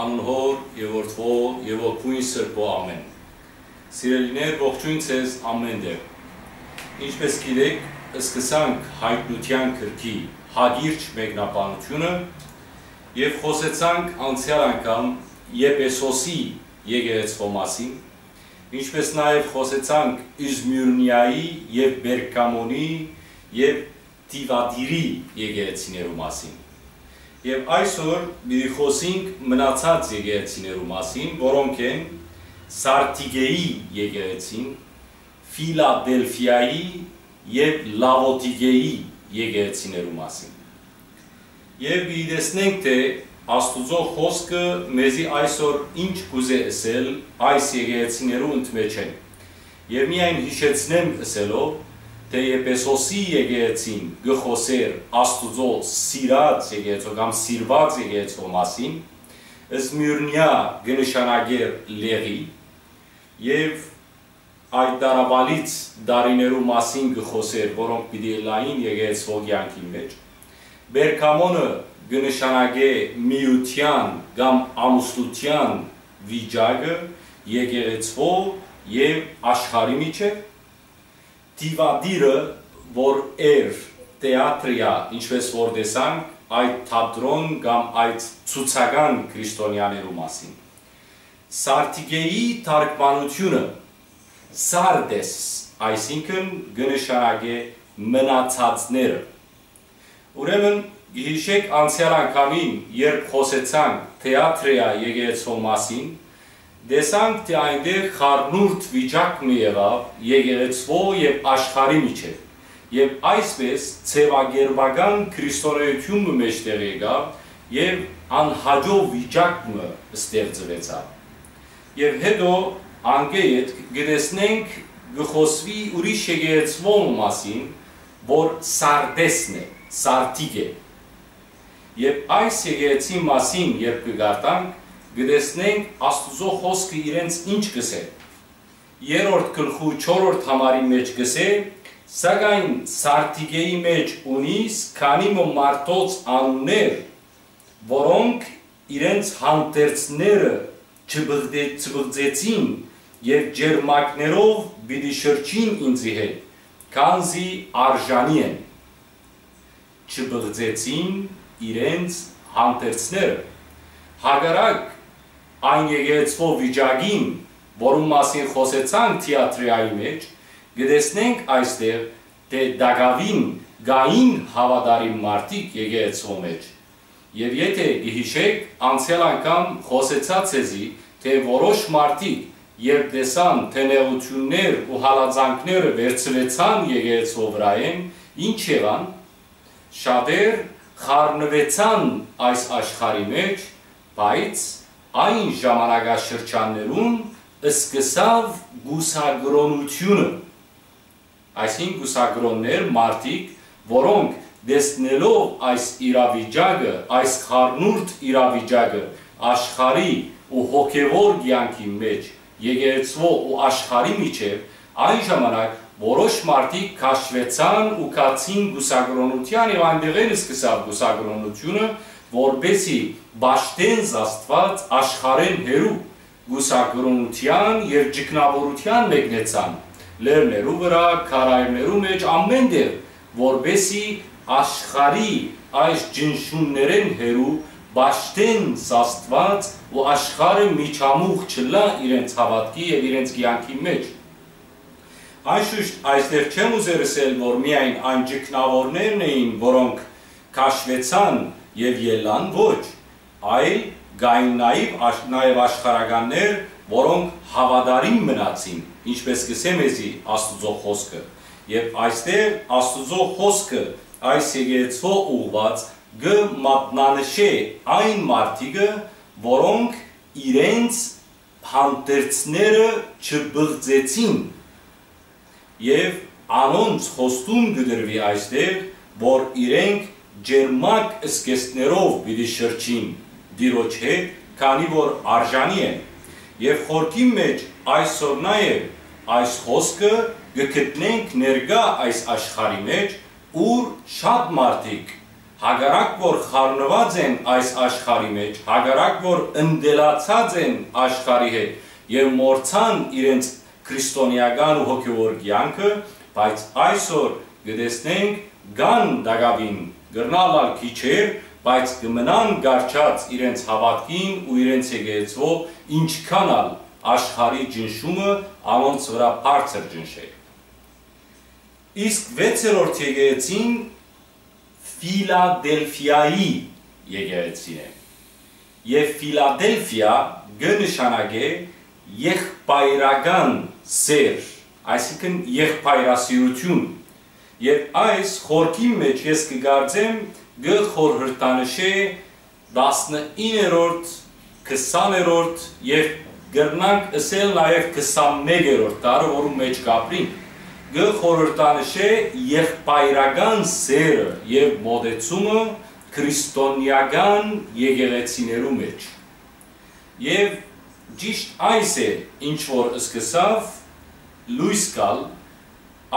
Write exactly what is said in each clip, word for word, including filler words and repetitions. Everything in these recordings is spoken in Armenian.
Անհոր, Եվորթվող, Եվորքույն Սրբո ամեն։ Սիրելիներ, ողջույն ցեզ ամենտեղ։ Ինչպես գիտեք, սկսանք հայտնության գրքի հագիրջ մեկնաբանությունը եւ խոսեցանք անցյալ անգամ Եփեսոսի եկեղեցու մասին, ինչպես նաեւ խոսեցանք Իզմիրնիայի եւ Բերգամոնի եւ Տիվադիրի եկեղեցիներու մասին։ Եվ այսօր մի խոսենք մնացած եկեղեցիներու մասին, որոնք են Սարտիգեի եկեղեցին, Ֆիլադելֆիայի եւ Լավոդիկեի եկեղեցիներու մասին։ Եվ մի տեսնենք, թե Աստուծո խոսքը մեզի այսօր ինչ կուզե ասել այս եկեղեցիներու ընդմեջեն։ Եվ միայն հիշեցնեմ ասելով, թե Եփեսոսի եկեղեցին գխոսեր Աստուծո սիրած եկեղեցու կամ սիրված եկեղեցու մասին, Զմիրնիա գնշանագեր լեղի եւ այդ դարավալից դարիներու մասին գխոսեր, որոնք պիտի լային եկեղեցու կյանքի մեջ, Բերգամոնը գնշանագե միության կամ ամուսնության վիճակը եկեղեցու եւ աշխարհի միջեւ, Տիվադիրը, որ էր թատրիա, ինչպես որ տեսանք, այդ թատրոն կամ այդ ցուցական քրիստոնյաներու մասին։ Սարտիգեի թարգմանությունը Սարդես, այսինքն գնշարագե մնացածները։ Ուրեմն հիշեք անցյալ անգամին, երբ խոսեցանք թատրիա եկեղեցու մասին, տեսանք, թե այնտեղ խառնուրդ վիճակ մի եղավ եկեղեցու եւ աշխարհի միջեւ եւ այսպես ցեվագերբական քրիստոնեությունը մեջտեղ եկավ եւ անհաջող վիճակը ստեղծվեցավ։ Եվ հետո անգետ գտեսնենք գխոսվի ուրիշ եկեղեցու մասին, որ Սարդեսն է, Սարտիգե։ Եվ այս եկեղեցի մասին երբ կգարտանք, գտեսնենք Աստուծո խոսքը իրենց ինչ գսե։ Երրորդ գլխու չորրորդ համարի մեջ գսե. Սակայն Սարտիգեի մեջ ունիս քանի մարդոց անուններ, որոնք իրենց հանդերձները չբղձեցին եւ ջերմակներով բիդի շրջին ինձի հետ, քանզի արժանի են։ Չբղձեցին իրենց հանդերձները։ Հակառակ այն եկեղեցու վիճակին, որում մասին խոսեցանք թատրիայի մեջ, գտեսնենք այստեղ, թե Դագավին գային հավատարիմ մարդիկ եկեղեցու մեջ։ Եվ եթե գիհիշեք, անցյալ անգամ խոսեցած էի, թե որոշ մարդիկ, երբ տեսան, թե նեղություններ ու հալածանքները վերցրեցան եկեղեցու վրա, ինչ եղան, շատեր խառնվեցան այս աշխարհի մեջ, բայց այն ժամանակաշրջաններում սկսավ գուսագրոնությունը, այսինքն գուսագրոններ մարդիկ, որոնք դեսնելով այս իրավիճակը, այս խառնուրդ իրավիճակը աշխարհի ու հոգևոր կյանքի մեջ, եկեղեցու ու աշխարհի միջև, այն ժամանակ որոշ մարդիկ քաշվեցան ու կացին գուսագրոնության եւ այնտեղից սկսավ գուսագրոնությունը, որպեսի բաշտեն Աստված աշխարհեն հերու գուսակրոնության եւ ճգնավորության մեկնեցան լեռներու վրա, քարայրներու մեջ, ամենտեղ, որպեսի աշխարհի այս ջնշումներեն հերու բաշտեն Աստված ու աշխարհը միջամուխ չլա իրենց հավատքի եւ իրենց կյանքի մեջ։ Այսուհետ այստեղ չեմ ուզեր ասել, որ միայն այն ճգնավորներն էին, որոնք քաշվեցան եւ ելան, ոչ, այլ գային նաեւ աշխարհականներ, որոնք հավատարիմ մնացին, ինչպես գսեմ էսի Աստուծո խոսքը։ Եվ այստեղ Աստուծո խոսքը այս եկեղեցու ուղված գմատնանշե այն մարդիկը, որոնք իրենց հանդերձները չբղձեցին։ Եվ անոնց խոստում գդրվի այստեղ, որ իրենք ջերմակ սկեսներով բիդի շրջին դիրոջ հետ, քանի որ արժանի են։ Եվ խորքի մեջ այսօր նաեւ այս խոսքը գտնենք ներկա այս աշխարհի մեջ, ուր շատ մարդիկ Հագարակ որ խառնված են այս աշխարհի մեջ, հագարակ որ ընդելացած են աշխարհի հետ եւ մորցան իրենց քրիստոնեական ու հոգևոր կյանքը, բայց այսօր գտեսնենք կան դակավին գրնալալ քիչեր, բայց կմնան գարչած իրենց հավատքին ու իրենց եկեղեցով ինչքանալ աշխարհի ջնշումը անոնց վրա բարձր ջնշել։ Իսկ վեցերորդ եկեղեցին Ֆիլադելֆիայի եկեղեցին է։ Եվ Ֆիլադելֆիա գնշանագե եղբայրական սեր, այսինքն եղբայրասիրություն։ Եվ այս խորքի մեջ ես կգարձեմ գխորհրդանշե տասնիններորդ, քսաներորդ եւ գրնանք ասել նաեւ քսանմեկերորդ տարվա մեջ կապրին։ Գխորհրդանշե եղբայրական սերը եւ մոտեցումը քրիստոնեական եկեղեցիներու մեջ։ Եվ ճիշտ այս է, ինչ որ սկսավ լույս գալ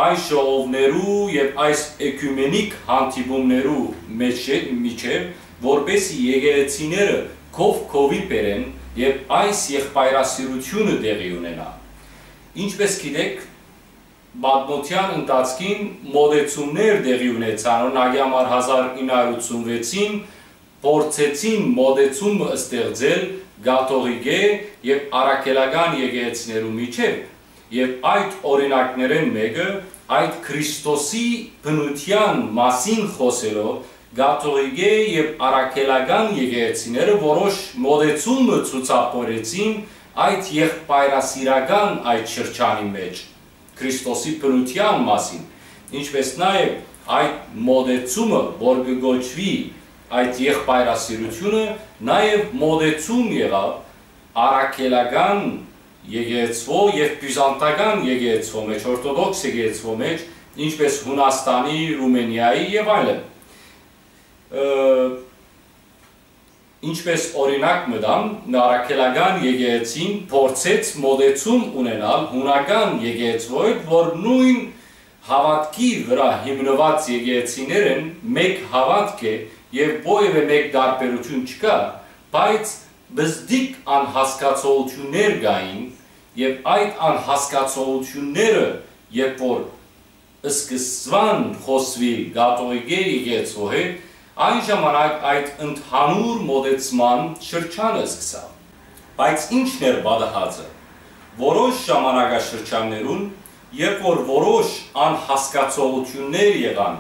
այս ժողովներու եւ այս էկումենիկ հանդիպումներու միջեւ, որպեսզի եկեղեցիները կով կովի բերեն եւ այս եղբայրասիրությունը տեղի ունենա։ Ինչպես գիտեք, Բադմոթյան ընթացքին մոդեցումներ դեղի ունեցան, օրինակ համար հազար ինը հարյուր ութսունվեցին փորձեցին մոդեցումը ստեղծել գաթողիկե եւ արաքելական եկեղեցիներու միջեւ եւ այդ օրինակներեն մեկը այդ Քրիստոսի բնության մասին խոսելով գաթողիկե եւ արաքելական եկեղեցիները որոշ մոդեցումը ցուցաբերեցին այդ եղբայրասիրական այդ շրջանի մեջ Քրիստոսի բնության մասին, ինչպես նաեւ այդ մոդեցումը, որ գոչվի այդ եղբայրասիրությունը, նաեւ մոդեցում եղավ արաքելական եկեղեցու եւ բյուզանդական եկեղեցու մեջ, օրթոդոքս եկեղեցու մեջ, ինչպես Հունաստանի, Ռումենիայի եւ այլն։ Ինչպես օրինակ մտան, արաքելական եկեղեցին փորձեց մոդեցում ունենալ հունական եկեղեցուով, որ նույն հավատքի վրա հիմնված եկեղեցիներ են, մեկ հավատք է եւ որևէ մեկ տարբերություն չկա, բայց բզդիկ անհասկացություններ կային եւ այդ անհասկացությունները, երբ որ սկսվան խոսվել գաթողիկե եկեղեցու հետ, այն ժամանակ այդ ընդհանուր մոդեցման շրջանը սկսավ։ Բայց ինչն էր բադահացը, որոշ ժամանակաշրջաններուն, երբ որ որոշ անհասկացողություններ եղան,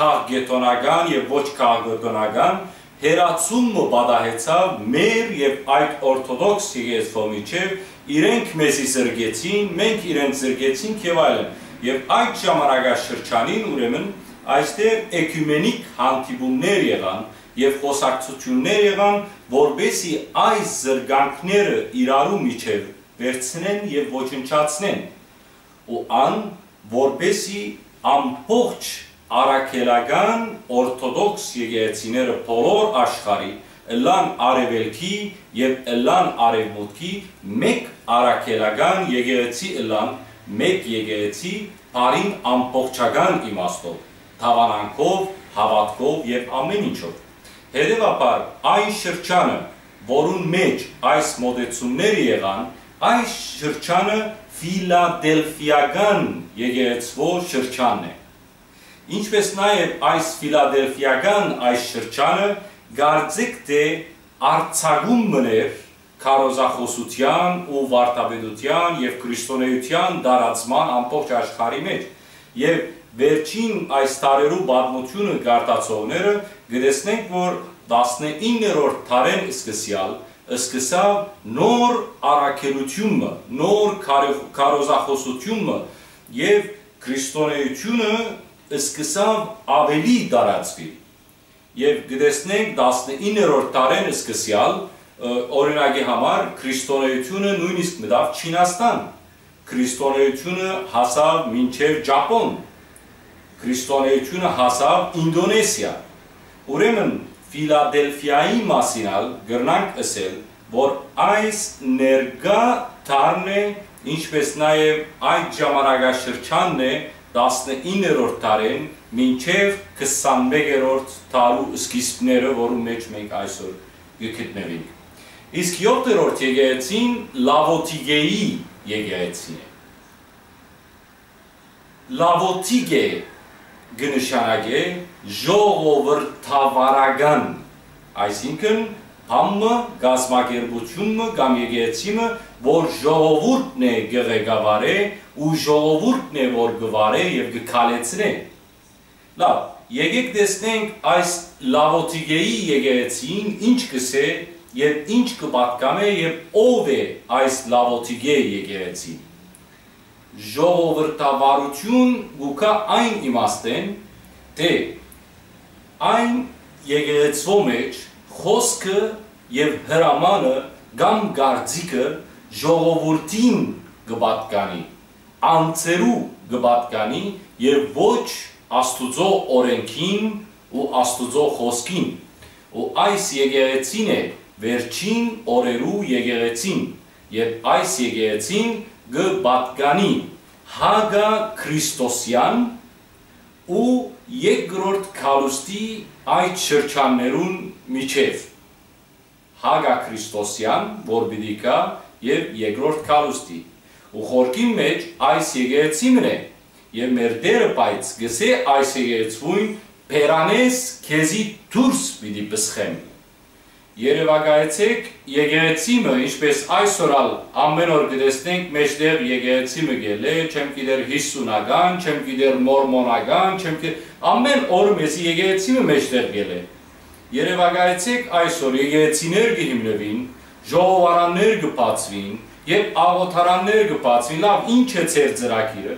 քաղաքագետոնական եւ ոչ քաղաքագետոնական, հերացումը բադահեցավ մեր եւ այդ օրթոդոքս եկեղեցու միջեւ, իրենք մեզի զրկեցին, մենք իրենց զրկեցինք եւ այլն, եւ այդ ժամանակաշրջանին ուրեմն այստեղ էկումենիկ հանդիպումներ եղան եւ խոսակցություններ եղան, որբեսի այս զրկանքները իրարու միջև վերցնեն եւ ոչնչացնեն, ու ան որբեսի ամբողջ արաքելական օրթոդոքս եկեղեցիները բոլոր աշխարհի, ըլլան արևելքի եւ ըլլան արևմուտքի մեկ արաքելական եկեղեցի ըլլան մեկ եկեղեցի բարին ամբողջական իմաստով հավանանքով, հավատքով եւ ամեն ինչով։ Հետեւաբար այն շրջանը, որուն մեջ այս մոդեցումները եղան, այս շրջանը Ֆիլադելֆիական եկեղեցու շրջանն է։ Ինչպես նաեւ այս Ֆիլադելֆիական այս շրջանը գարձիկ թե արցագում մներ քարոզախոսության ու վարդապետության եւ քրիստոնեության դարածման ամբողջ աշխարհի մեջ եւ Վերջին այս տարերու բադմությունը գարտացողները գտեսնենք, որ տասնիններորդ տարեն սկսյալ սկսավ նոր առաքելությունը, նոր քարոզախոսությունը եւ քրիստոնեությունը սկսավ ավելի դարածվել։ Եվ գտեսնենք տասնիններորդ տարեն սկսյալ օրինակի համար քրիստոնեությունը նույնիսկ մտավ Չինաստան, քրիստոնեությունը հասավ մինչեւ Ճապոն, Քրիստոնեությունը հասավ Ինդոնեսիա։ Ուրեմն Ֆիլադելֆիայի մասին գրնանք ասել, որ այս ներկա տարն է, ինչպես նաև այդ ժամանակաշրջանն է, տասնիններորդ տարին մինչև քսանմեկերորդ տարու սկիզբները, որում մեջ մենք այսօր գտնվենք։ Իսկ յոթերորդ եկեղեցին Լավոտիկեի եկեղեցին է։ Լավոտիկե գնշանագե ժողովրդավարական, այսինքն համը, գազմագերբությունը կամ եկեղեցինը, որ ժողովուրդն է գեղեկավարե ու ժողովուրդն է որ գվարե եւ գկալեցնե։ Լավ, եկեք տեսնենք այս Լավոտիկեի եկեղեցին ինչ կսե եւ ինչ կպատկանե եւ ով է այս Լավոտիկե եկեղեցին։ Ժողովրդավարություն գուկա այն իմաստեն, թե այն եկեղեցու մեջ խոսքը եւ հրամանը կամ գարձիկը ժողովրդին գպատկանի, անձերու գպատկանի եւ ոչ Աստուծո օրենքին ու Աստուծո խոսքին, ու այս եկեղեցին է վերջին օրերու եկեղեցին եւ այս եկեղեցին գպատկանի հագա քրիստոսյան ու երկրորդ քարոստի այդ շրջաններուն միջև հագա քրիստոսյան որբիդիկա եւ երկրորդ քարոստի ու խորքի մեջ այս եկեղեցին է եւ մեր դերը բայց գսե այս եկեղեցուն բերանես քեզի դուրս պիտի բսխեմ երևակայեցեք եկեղեցիմը ինչպես այսօրալ ամեն օր գտեսնենք մեջտեղ եկեղեցիմը գելե չեմ գիտեր հիսունական չեմ գիտեր մորմոնական չեմ գիտեր ամեն օր մեզ եկեղեցիմը մեջտեղ գելե երևակայեցեք այսօր եկեղեցիներ գհիմնվին ժողովարաններ գբացվին եւ աղոթարաններ գբացվին լավ ինչ է ծեր ծրագիրը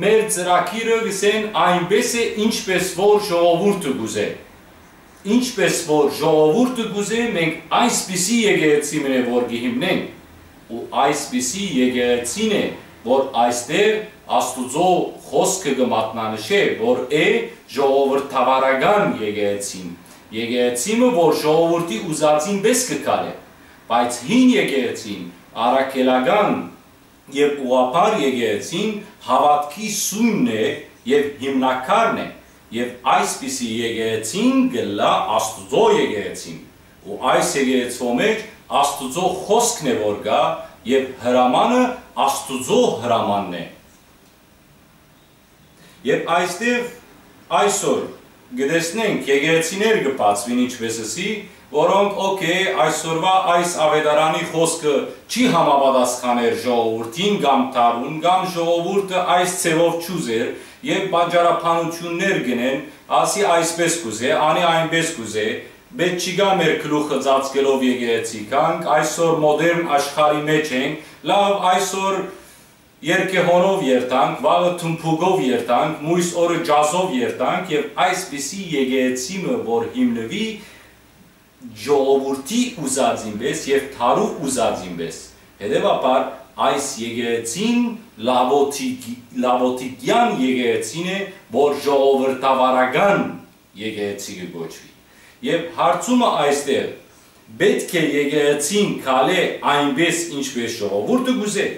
մեր ծրագիրը գսեն այնպես է ինչպես որ ժողովուրդը գուզե Ինչպես որ ժողովուրդը գուզե մենք այսպիսի եկեղեցին է որ գհիմնենք ու այսպիսի եկեղեցին է որ այստեղ Աստուծո խոսքը գմատնանշե որ է ժողովրդավարական եկեղեցին եկեղեցինը որ ժողովրդի ուզածին պես կգալի բայց հին եկեղեցին առաքելական եւ ուղափար եկեղեցին հավատքի սույնն է եւ հիմնակարն է Եվ այսպիսի եկեղեցին գլա Աստուծո եկեղեցին, ու այս եկեղեցու մեջ Աստուծո խոսքն է որ գա, եւ հրամանը Աստուծո հրամանն է։ Եվ այստեղ այսօր գտեսնենք եկեղեցիներ կբացվին ինչպես էսի, որոնք օքեյ այսօրվա այս ավետարանի խոսքը չի համապատասխաներ ժողովրդին կամ տարուն կամ ժողովուրդը այս ցեվով չուզեր Եվ բանջարապանություններ գնեն, ասի այսպես կուզե, անի այնպես կուզե, պետք չի գա մեր գլուխը ծածկելով եկեղեցի կանք, այսօր մոդեռն աշխարհի մեջ ենք, լավ այսօր երգեհոնով երթանք, վաղը թմփուկով երթանք, մյուս օրը ջազով երթանք եւ այսպիսի եկեղեցինը որ հիմնվի ժողովրդի ուզածին պես եւ թարու ուզածին պես։ Հետեւաբար Այս եկեղեցին Լավոտիկյան եկեղեցին է, որ ժողովրդավարական եկեղեցի կոչվի։ Եվ հարցումը այստեղ պետք է եկեղեցին քալե այնպես ինչպես ժողովուրդը գուզե։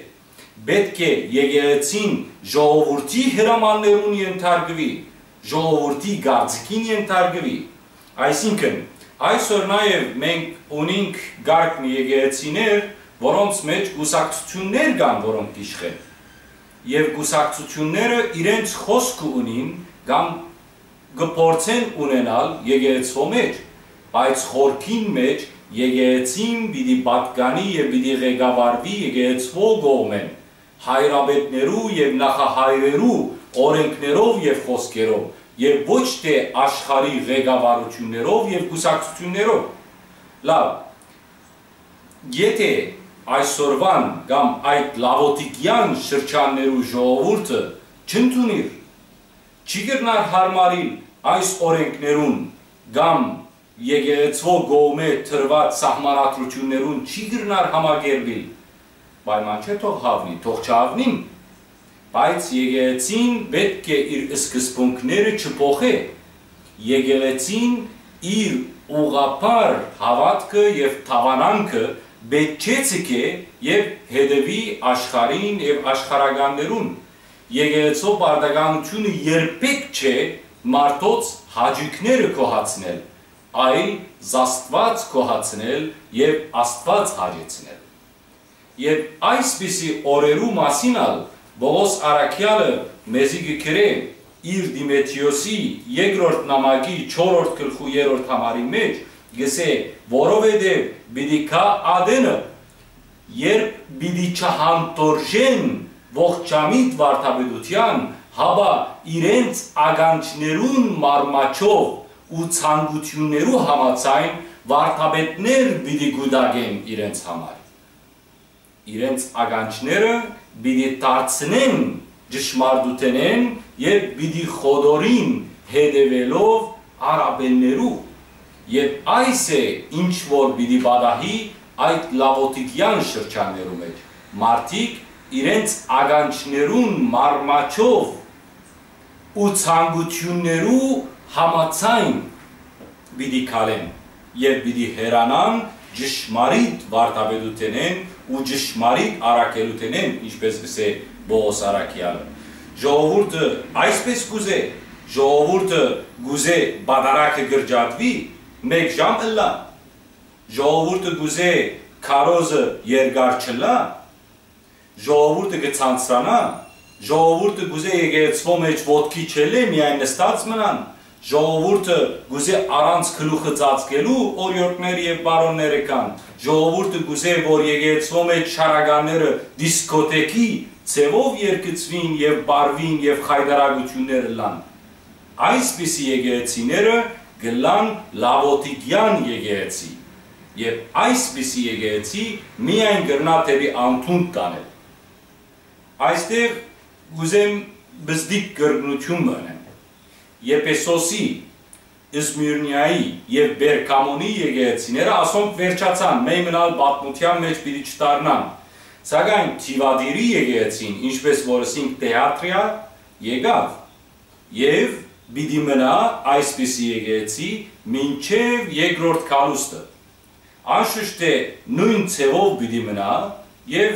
Պետք է եկեղեցին ժողովրդի հրամաններուն ենթարկվի, ժողովրդի գաղտնին ենթարկվի։ Այսինքն այսօր նաև մենք ունենք գաղտնի եկեղեցիներ Voronc meci gusaktsutsyunner kan voronc ishkhen yev gusaktsutsyunnere irents khoskh unin gam gportsen unenal yegeretso mec baits khorkin mec yegeretsin pidi patgani yev pidi ghekavarvi yegeretsvo gomen hayrabetneru yev nakhahayreru orenknerov yev khoskerov yev voch te ashkhari ghekavarutyunnerov yev gusaktsutsyunnerov lav yete Այսօրվան կամ այդ լավոտիկյան շրջաններու ժողովուրդը չընդունի, չի գտնար հարմարին այս օրենքներուն կամ եկեղեցու գոմե թրված սահմանադրություններուն չի գտնար համագերբիլ, պայման չէ թող հավնի, թող չհավնի, բայց եկեղեցին պետք է իր սկզբունքները չփոխի, եկեղեցին իր ուղղափառ հավատքը եւ թավանանքը Բեջեցիկ է եւ հետեւի աշխարհին եւ աշխարհականներուն Եկեղեցու բարդականությունը երբեք չէ մարդոց հաջիկները կոհացնել, այլ զաստված կոհացնել և աստված հաջեցնել։ Եվ այսպիսի օրերու մասինալ Պողոս Արաքյալը մեզի գքրե իր Դիմեթրիոսի երկրորդ նամակի չորրորդ գլխու երրորդ համարի մեջ գսե որովհետև պիտի կա ադենը երբ պիտի չհանտորժեն ողջամիտ վարդապետության հաբա իրենց ականջներուն մարմաչով ու ցանկություններու համաձայն վարդապետներ պիտի գուդակեն իրենց համար իրենց ականջները պիտի դարձնեն ճշմարտութենեն եւ պիտի խոդորին հետևելով արաբեններու եւ այս է ինչ որ պիտի բադահի այդ լավոտիկյան շրջաններու մեջ մարդիկ իրենց ականջներուն մարմաչով ու ցանկություններու համաձայն պիտի քալեն եւ պիտի հերանան ճշմարիտ վարդապետութենեն ու ճշմարիտ առաքելութենեն ինչպես գսե Պողոս Արաքյալը ժողովուրդը այսպես գուզե ժողովուրդը գուզե բադարակը գրճատվի մեկ ժամ ըլլա ժողովուրդը գուզե քարոզը երկար չլա ժողովուրդը գցանցանա ժողովուրդը գուզե եկեղեցվո մեջ ոտքի չելե միայն նստած մնան ժողովուրդը գուզե առանց գլուխը ծածկելու օրիորդները եւ բարոնները կան ժողովուրդը գուզե որ եկեղեցվո մեջ շարականները դիսկոտեկի ցեվով երկծվին եւ բարվին եւ խայդարագությունները լան այսպիսի եկեղեցիները գլան լավոտիկյան եկեղեցի եւ այսպիսի եկեղեցի միայն գրնա թեպի անթուն տանել այստեղ գուզեմ բզդիկ գրգնություն մնա Եփեսոսի, Իսմիրնիայի եւ Բերկամոնի եկեղեցիները ասոնք վերջացան, մեկ մնալ պատմության մեջ պիտի չդառնան։ Սակայն Թիվադիրի եկեղեցին, ինչպես որ ասինք Թեատրիա եկավ եւ պիտի մնա այսպիսի եկեղեցի մինչեւ երկրորդ քալուստը։ Անշուշտ է նույն ցեվով պիտի մնա եւ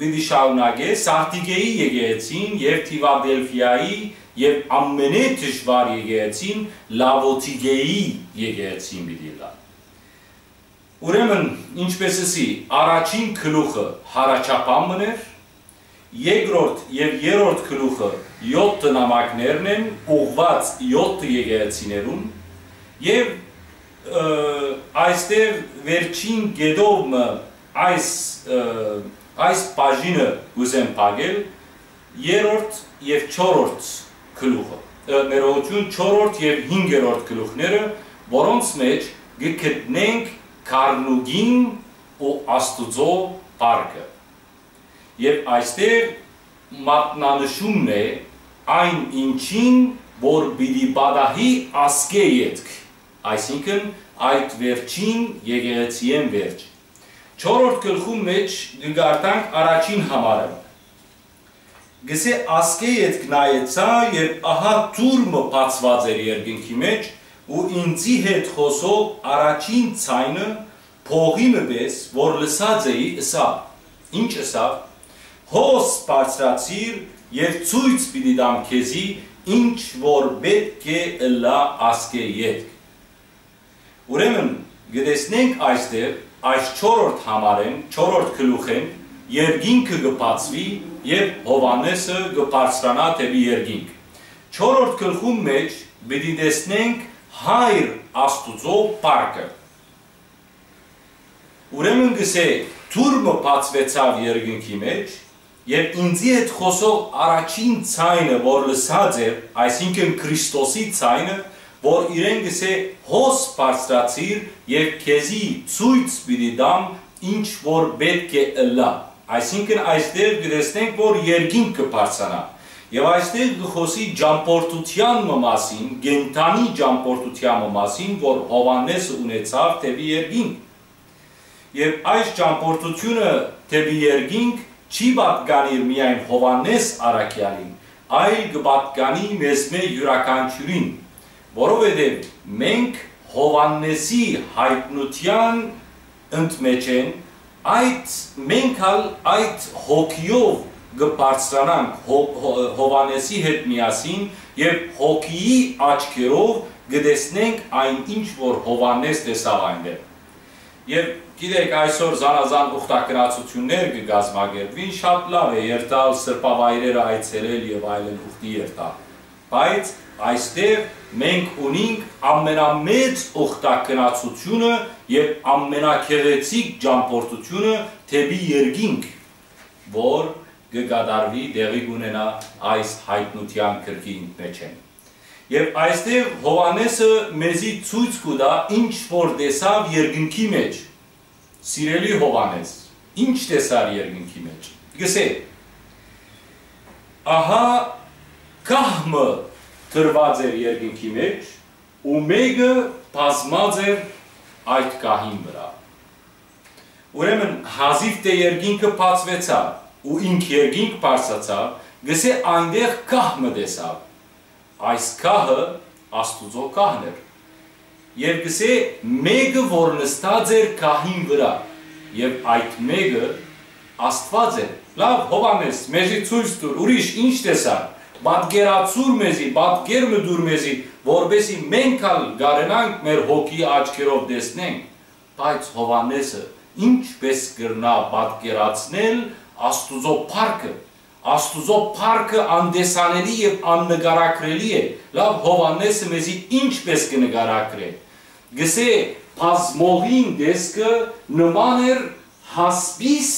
պիտի շարունակե Սարդիկեի եկեղեցին եւ Թիվադելֆիայի Եվ ամենե դժվար եկեղեցին լավոտիկեի եկեղեցին պիտի լա։ Ուրեմն, ինչպես ասի, առաջին գլուխը հառաչապան մներ, երկրորդ եւ երրորդ գլուխը յոթ նամակներն են, ուղված յոթ եկեղեցիներուն, եւ այստեղ վերջին գեդոմը այս այս բաժինը ուզեմ բաղել, երրորդ եւ չորրորդ գլուխը ներողություն չորրորդ եւ հինգերորդ գլուխները որոնց մեջ գտնենք Քարնուգին ու Աստուծո բարգը եւ այստեղ մատնանշումն է այն ինչին որ պիտի բադահի ասկե յետք այսինքն այդ վերջին եկեղեցիեն վերջ չորրորդ գլխու մեջ դգարտանք առաջին համարը Գսե ասկե ետք նայեցա եւ ահա ծուրմը բացված էր երկինքի մեջ ու ինձի հետ խոսող առաջին ցայնը փողի մպես որ լսած էի սա ինչ սա հոս բարձրացիր եւ ցույց պիտի դամ քեզի ինչ որ պետք է լա ասկե ետք Ուրեմն գտեսնենք այստեղ այս չորրորդ համարեն չորրորդ գլուխեն Երկինքը կբացվի եւ Հովանեսը կբարձրանա դեպի երկինք։ Չորրորդ գլխում մեջ պիտի տեսնենք հայր Աստուծո բարգը։ Ուրեմն գսե ծուրմը բացվեցավ երկինքի մեջ եւ ինձի հետ խոսող առաջին ցայնը որ լսած էր, այսինքն Քրիստոսի ցայնը, որ իրեն գսե հոս բարձրացիր եւ քեզի ցույց պիտի դամ ինչ որ պետք է լա Այսինքն այստեղ գտեսնենք որ երկինքը բարձանա եւ այստեղ գխոսի ճամփորդության մասին, գենտանի ճամփորդության մասին, որ Հովանեսը ունեցավ դեպի երկինք։ Եվ այս ճամփորդությունը դեպի երկինք չի պատկանի միայն Հովանես Արաքյալին, այլ կպատկանի մեզ մեր յուրաքանչյուրին, որովհետեւ մենք Հովանեսի հայտնության ընդմեջ են այդ մենք հալ այդ հոգիով găparstranank Հովհաննեսի հետ միասին եւ հոգիի աչքերով գտեսնենք այն ինչ որ Հովհաննես տեսավ այնտեղ։ Եվ գիտեք այսօր զանազան ուխտակրացություններ կգազմագերվին, շատ լավ է երթալ սրբավայրերը այցելել եւ այլն ուխտի երթալ։ Բայց այստեղ մենք ունենք ամենամեծ ուխտակրացությունը եւ ամենակեղեցիկ ճամփորդությունը թեպի երկինք, որ գկատարվի դեղի ունենա այս հայտնության կրկի ինքնեջեն։ Եվ այստեղ Հովհաննեսը մեզի ցույց կտա ինչ որ տեսավ երկնքի մեջ։ Սիրելի Հովհաննես, ինչ տեսար երկնքի մեջ։ Գսե. Ահա կահմը դրված էր երկնքի մեջ, ու մեկը բազմած էր այդ կահին վրա։ Ուրեմն հազիվ թե երկինքը բացվեցավ ու ինք երկինք բարձացավ, գսե այնտեղ կահմը տեսավ։ Այս կահը Աստուծո կահն էր։ Եվ գսե մեկը որ նստած էր կահին վրա, եւ այդ մեկը Աստված էր։ Լավ, Հովհաննես, մեզի ցույց տուր, ուրիշ ինչ տեսար։ Պատկերացուր մեզի, պատկերը դուր մեզի, որովհետեւ մենք ալ գարենանք մեր հոգի աչքերով տեսնենք, բայց Հովհաննեսը ինչպես կրնա պատկերացնել Աստուծո փառքը, Աստուծո փառքը անդեսանելի եւ աննկարագրելի է։ Լավ, Հովհաննեսը մեզի ինչպես կնկարագրե։ Գսե բազմողին դեսքը նման էր հասպիս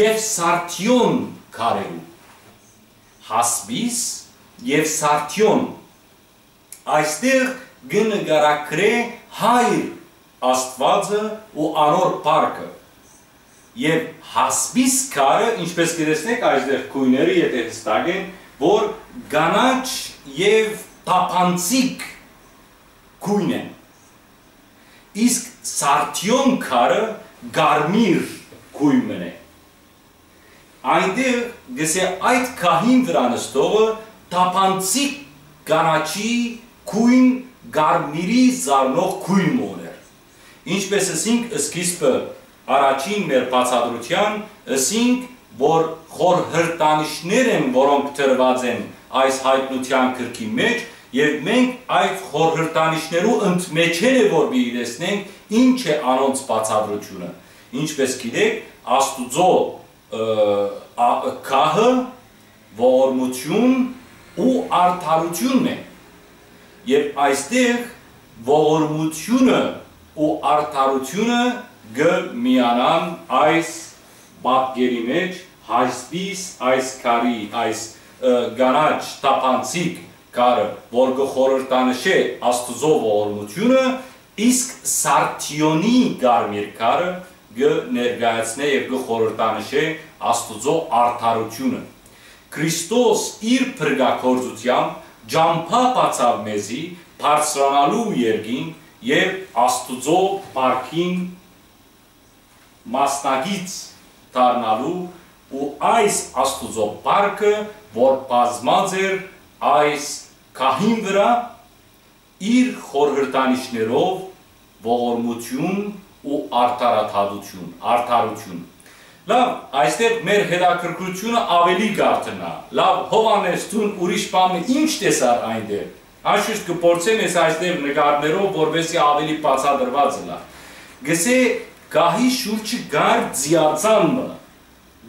եւ սարդյոն քարերու։ Հասպիս եւ սարդյոն։ Այստեղ կնկարագրե հայր Աստվածը ու անոր փառքը։ Եվ հասպիս քարը, ինչպես գտեսնեք այստեղ քույները, եթե հստակ են, որ կանաչ եւ թափանցիկ քույն են։ Իսկ սարդյոն քարը գարմիր քույնն է։ Այնտեղ գսե այդ քահին վրա նստողը թափանցիկ կանաչի քույն գարմիրի զարնող քույն էր։ Ինչպես ասինք սկիզբը Առաջին մեր բացատրության ասինք, որ խոր հրտանիշներ են, որոնք դրված են այս հայտնության գրքի մեջ, եւ մենք այդ խոր հրտանիշներու ընդմեջել է որպեսզի իրեսնենք ինչ է անոնց բացատրությունը։ Ինչպես գիտեք, Աստուծո կահը ողորմություն ու արդարությունն է։ Եվ այստեղ ողորմությունը ու արդարությունը գմիանան այս պատկերի մեջ, հասպիս այս քարի, այս կանաչ թափանցիկ քարը, որ գխորհրդանշե Աստուծո ողորմությունը, իսկ սարդյոնի գարմիր քարը գներկայացնե եւ գխորհրդանշե Աստուծո արդարությունը։ Քրիստոս իր փրկագործությամբ ջամփա բացավ մեզի բարձրանալու երկինք եւ Աստուծո փառքին մասնագից դառնալու ու այս Աստուծո փառքը, որ բազմած էր այս քահին վրա, իր խորհրդանիշներով ողորմություն ու արդարադատություն, արդարություն։ Լավ, այստեղ մեր հետաքրքրությունը ավելի գարտնա։ Լավ, Հովհաննես, դու ուրիշ բանը ինչ տեսար այնտեղ։ Այսուհետ կփորձեմ ես այստեղ նկարներով, որովհետեւ ավելի բացատրված լինի։ Գսե Կահի շուրջը գար ձիածանը,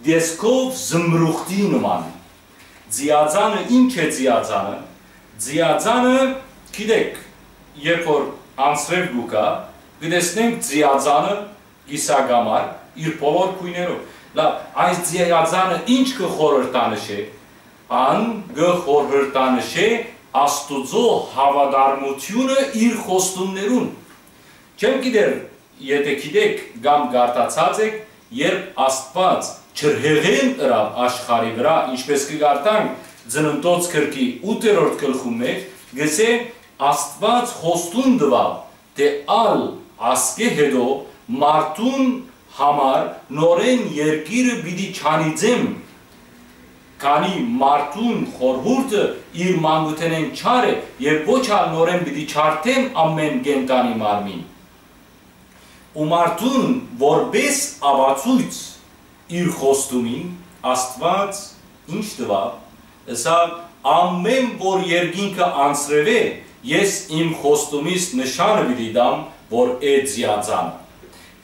դեսքով զմրուխտի նման։ Ձիածանը ինչ է ձիածանը։ Ձիածանը, գիտեք, երբ որ անցրև գուկա, գտեսնենք ձիածանը կիսագամար իր բոլոր քույներով։ Այս ձիածանը ինչ կխորհրդանշե։ Ան կխորհրդանշե Աստուծո հավատարմությունը իր խոստումներուն։ Չեմ գիտեր Եթե գիտեք կամ գարտացած եք, երբ Աստված չրհեղեն տրավ աշխարհի վրա, ինչպես կգարտանք Ձնընթոց գրքի ութերորդ գլխի մեջ, գսե Աստված խոստում տվավ, թե ալ ասկե հետո մարդուն համար նորեն երկիրը պիտի չանիծեմ, քանի մարդուն խորհուրդը իր մանկութենեն չար է եւ ոչ ալ նորեն պիտի չարթեմ ամեն գենտանի մարմին։ Ու մարդուն որպես ավացույց իր խոստումին Աստված ինչ տվա, սա ամեն որ երկինքը անցրևե, ես իմ խոստումից նշանը պիտի տամ, որ է ձիածանը։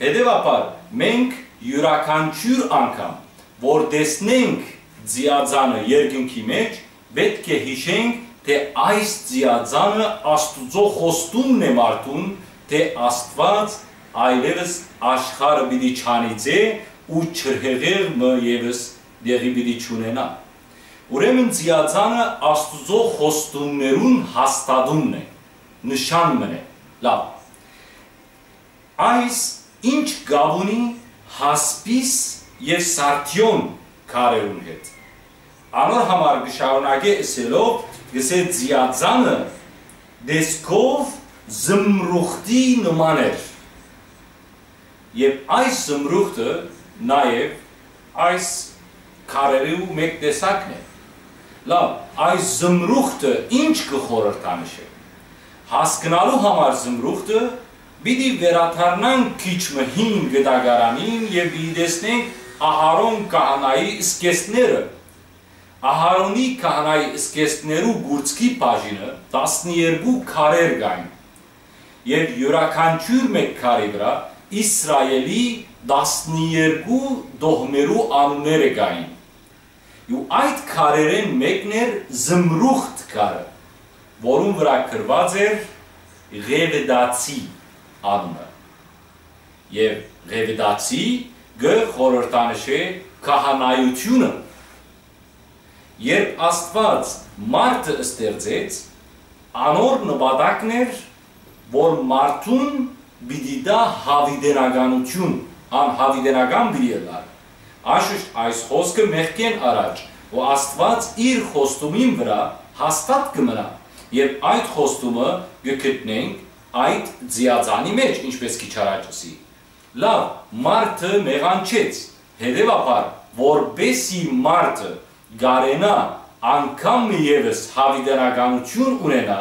Հետևաբար մենք յուրաքանչյուր անգամ, որ տեսնենք ձիածանը երկինքի մեջ, պետք է հիշենք, թե այս ձիածանը Աստուծո խոստումն է մարդուն, թե Աստված այլևս աշխարհը պիտի չանիծե ու չհեղեղ մը ևս դեղի պիտի չունենա։ Ուրեմն ձիածանը Աստուծո խոստումներուն հաստատումն է, նշանն է։ Լավ։ Այս ինչ գավ ունի հասպիս եւ սարդիոն քարերուն հետ։ Անոր համար գշարունակե ասելով, գսե ձիածանը դեսկով զմրուխտի նման էր, և այս զմրուխտը նաև այս քարերի ու մեկ տեսակն է։ Լավ, այս զմրուխտը ինչ կխորհրդանշ է։ Հասկնալու համար զմրուխտը պիտի վերադառնանք քիչ հին գտագարանին և պիտի տեսնենք Ահարոն քահանայի սկեզբները։ Ահարոնի քահանայի սկեզբներու գործքի բաժինը տասներկու քարեր կային եւ յուրաքանչյուր մեկ քարի վրա Իսրայելի տասներկու դոհմերու անունները կային։ Ու այդ քարերեն մեկն էր զմրուխտ քարը, որում վրա գրված էր Ղևեդացի անունը։ Եվ Ղևեդացի գխորհրդանշե քահանայությունը։ Երբ Աստված մարդը ստեղծեց, անոր նպատակն էր, որ մարդուն պիտի տա հավիտենականություն, անհավիտենական պիտի լիներ։ Անշուշտ այս խոսքը մեղքեն առաջ, որ Աստված իր խոստումին վրա հաստատ կմնա, եւ այդ խոստումը գտնենք այդ ձիածանի մեջ, ինչպես քիչ առաջ ասի։ Լավ, մարդը մեղանչեց, հետեւաբար, որբեսի մարդը գարենա անգամ ևս հավիտենականություն ունենա,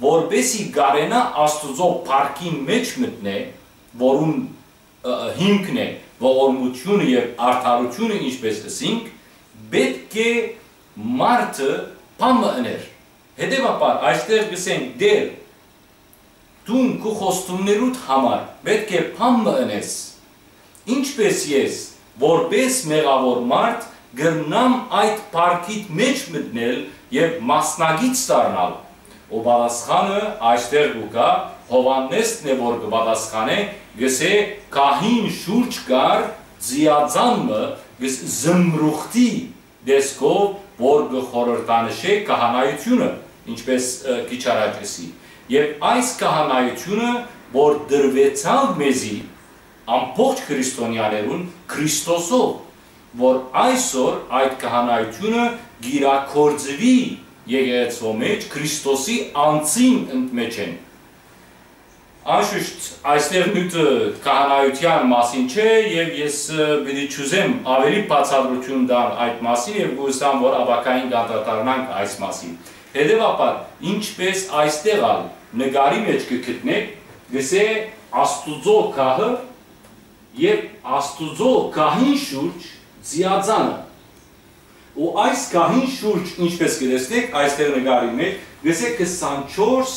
որպեսզի գարենա Աստուծո փառքի մեջ մտնե, որում հիմքն է ողորմությունը եւ արդարությունը, ինչպես ասինք, պետք է մարդը բամը ըներ։ Հետևաբար այստեղ գսենք դեր դու քո խոստումներուդ համար պետք է բամը ընես, ինչպես ես որպես մեղավոր մարդ գրնամ այդ պարկիտ մեջ մտնել և մասնագից ստարնալ, ու բադասխանը այստեղ գուկա, Հովաննեսն է, որ գբադասխան է, գսե կահին շուրջ կար ձիածանը զմրուխտի դեսքով, որ գխորորդանշե կահանայությունը, ինչպես քիչ առաջ ասի, և այս կահանայությունը, որ դրվեցավ մեզի ամբողջ քրիստոնյաներուն Քրիստոսով, որ այսօր այդ քահանայությունը գիրակորձվի եկեղեցու մեջ Քրիստոսի անձին ընդմեջ են։ Անշուշտ այստեղ միտը քահանայության մասին չէ եւ ես պիտի չուզեմ ավելի բացատրություն տալ այդ մասին եւ գուստամ որ աբակային կանդրադառնանք այս մասին։ Հետևաբար ինչպես այստեղ ալ նկարի մեջ կգտնեք, գսե Աստուծո քահը եւ Աստուծո քահին շուրջ ձիածանը։ Ու այս քահին շուրջ ինչպես կտեսնեք այստեղ նկարի մեջ, գսեք քսանչորս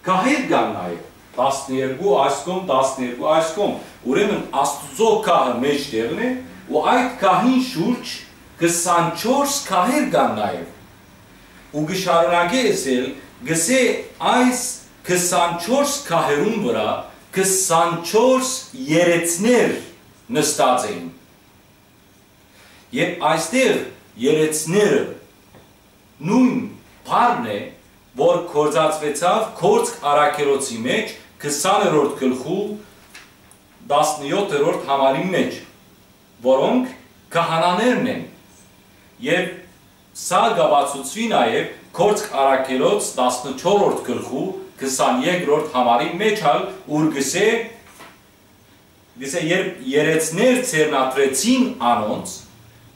քահեր կան այո, տասներկու այսքոմ, տասներկու այսքոմ, ուրեմն Աստուծո քահը մեջտեղն է, ու այդ քահին շուրջ քսանչորս քահեր կան այո։ Ու գշարունակե ասել, գսե այս քսանչորս քահերուն վրա քսանչորս երեցներ նստած էին։ Եվ այստեղ երեցները նույն բառն է, որ կործածվեցավ Գործք Առաքելոցի մեջ քսաներորդ գլխու տասնյոթերորդ համարի մեջ, որոնք քահանաներն են։ Եվ սա գաբացուցվի նաև Գործք Առաքելոց տասնչորրորդ գլխու քսաներորդ համարի մեջ, ուր գսե երբ երեցներ ձեռնադրեցին անոնց,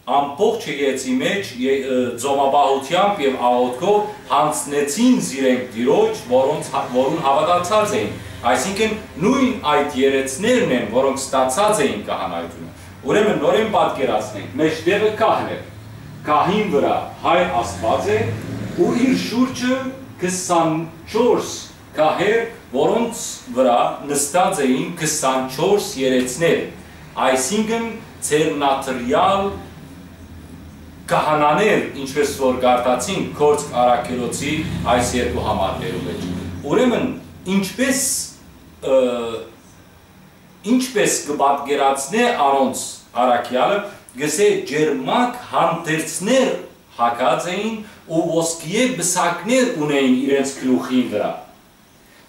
ամբողջ եկեղեցի մեջ ձոմաբահությամբ եւ աղոթքով հանձնեցին զիրենք դիրոջ, որոնց հավատացած էին։ Այսինքն նույն այդ երեցներն են, որոնք ստացած էին քահանայությունը։ Ուրեմն նորեն պատկերացնենք, մեջտեղը կահն է, կահին վրա հայ Աստված է ու իր շուրջը քսանչորս կահեր, որոնց վրա նստած էին քսանչորս երեցներ, այսինքն ծերնատրյալ կահանաներ, ինչպես որ գարտացին Քորձք Արաքելոցի այս երկու համարներում մեջ։ Ուրեմն ինչպես Ինչպես կպատկերացնե առանց Արաքյալը, գսե ջերմակ հանդերձներ հակած էին ու ոսկե բսակներ ունեին իրենց գլուխի վրա։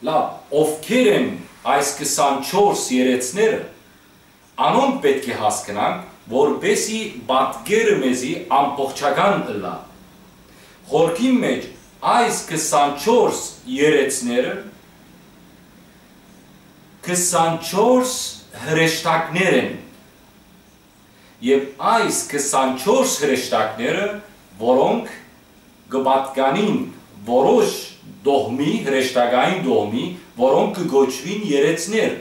Լավ, ովքեր են այս քսանչորս երեցները, անոնք պետք է հասկանանք, որպեսզի պատկերը մեզի ամբողջական լինի։ Խորքի մեջ այս քսանչորս երեցները քսանչորս հրեշտակներ են, և այս քսանչորս հրեշտակները, որոնք կպատկանին որոշ դողմի, հրեշտակային դողմի, որոնք կգոչվին երեցներ,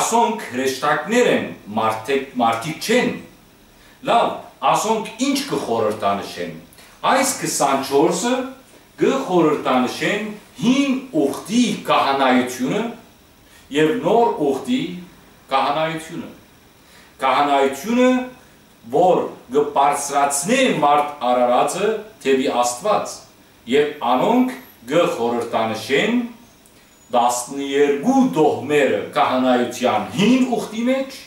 ասոնք հրեշտակներ են, մարդիկ չեն, լավ, ասոնք ինչ կխորհրդանշեն, այս քսանչորսը կխորհրդանշեն հին ուխտի կահանայությունը և նոր ուխտի կահանայությունը, կահանայությունը, որ գպարսրացնե մարդ արարածը թեպի Աստված, և անոնք գխորրտանշեն տասներկու դողմերը կահանայության հին ուխտի մեջ,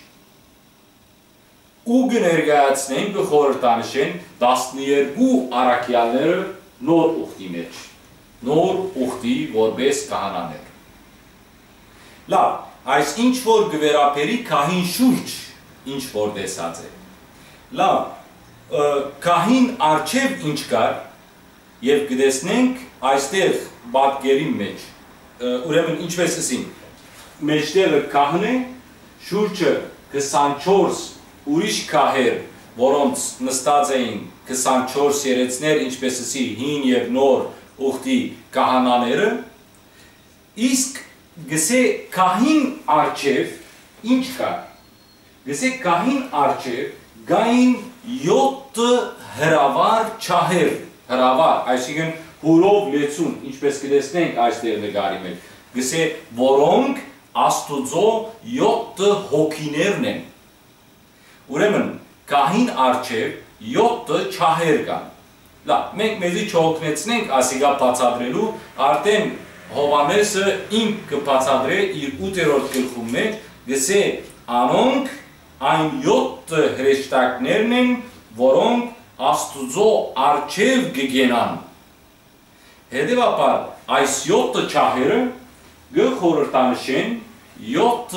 ու գներգայացնեն գխորրտանշեն տասներկու առակյանները նոր ուխտի մեջ, նոր ուխտի որպես կահանաներ։ Լավ, այս ինչ-որ գվերապերի կահին շուրջ ինչ-որ դեսած է։ Լավ, կահին արջև ինչ կար և գտեսնենք այստեղ պատկերի մեջ, ուրեմն ինչպես ասին, մեջտեղը կահն է, շուրջը քսանչորս ուրիշ կահեր, որոնց նստած էին քսանչորս երեցներ, ինչպես ասի հին և նոր ուխտի կահանաները, իսկ գսե կահին արջև ինչ կա, գսե կահին արջև գային յոթը հրավար չահեր, հրավար, այսինքն հուրով լեցուն, ինչպես կտեսնենք այստեղ նկարի մեջ, գսե որոնք Աստուծո յոթը հոգիներն են, ուրեմն կահին արջև յոթը չահեր կան, լավ, մենք մեզի չհոգնեցնենք ասիկա բացադրելու, արդեն Հովանեսը ինք կպացադրե իր ութերորդ գլխում մեջ, գսե անոնք այն յոթ հրեշտակներն են, որոնք Աստուծո արջև գգենան։ Հետևաբար այս յոթը չահերը գխորհրդանշեն յոթ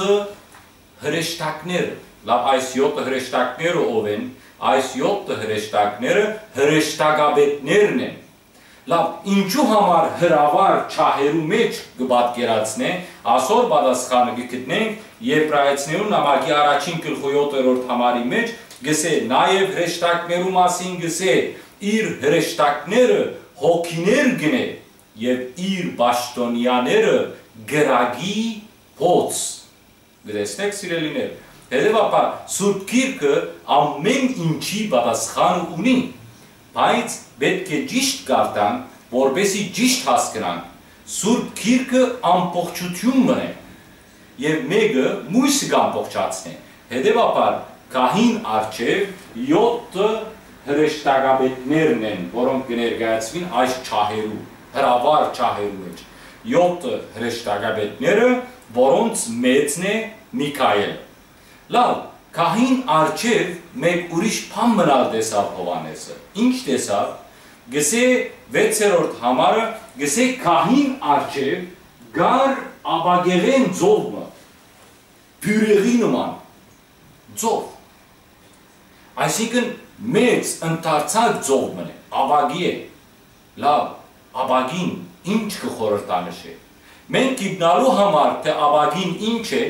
հրեշտակները։ Լավ, այս յոթ հրեշտակները ով են, այս յոթ հրեշտակները հրեշտակաբետներն են։ Լավ, ինչու համար հրավար չահերու մեջ գպատկերացնե, ասոր պատասխանը գտնենք, Եբրայեցիներու նամակի առաջին գլխի յոթերորդ համարի մեջ, գսե նաև հրեշտակներու մասին գսե, իր հրեշտակները հոգիներ գնե, և իր պաշտոնյաները գրագի փոց։ Գտեսնեք սիրելիներ, հետևաբար Սուրբ Գիրքը ամեն ինչի պատասխան ունի, բայց պետք է ճիշտ կարդանք, որպեսզի ճիշտ հասկանանք, Սուրբ Գիրքը ամբողջություն մնե, և մեկը մյուսը ամբողջացնի։ Հետևաբար կահին արջև յոթ հրեշտակաբետներն են, որոնք կներկայացվին այս չահերու, հրավար չահերու մեջ, յոթ հրեշտակաբետները, որոնց մեծն է Միքայել։ Լավ, կահին արջև մեկ ուրիշ բան մնալ տեսավ Հովանեսը, ինչ տեսավ, գսե վեցերորդ համարը, գսե կահին արջև գար ապագեղեն ձովը, բյուրեղի նման, ձով, այսինքն մեծ ընդարձակ ձով մնե, ապագի է, լավ, ապագին ինչ կխորհրդանշ է, մենք գիտնալու համար, թե ապագին ինչ է,